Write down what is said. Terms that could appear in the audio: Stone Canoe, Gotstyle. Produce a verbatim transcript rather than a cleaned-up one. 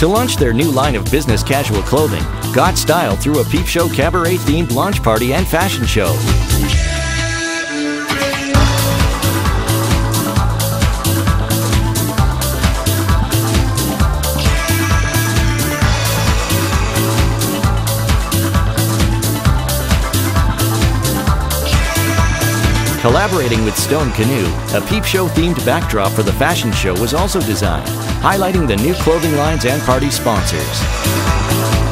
To launch their new line of business casual clothing, Gotstyle threw a peep show cabaret-themed launch party and fashion show. Collaborating with Stone Canoe, a peep show-themed backdrop for the fashion show was also designed, highlighting the new clothing lines and party sponsors.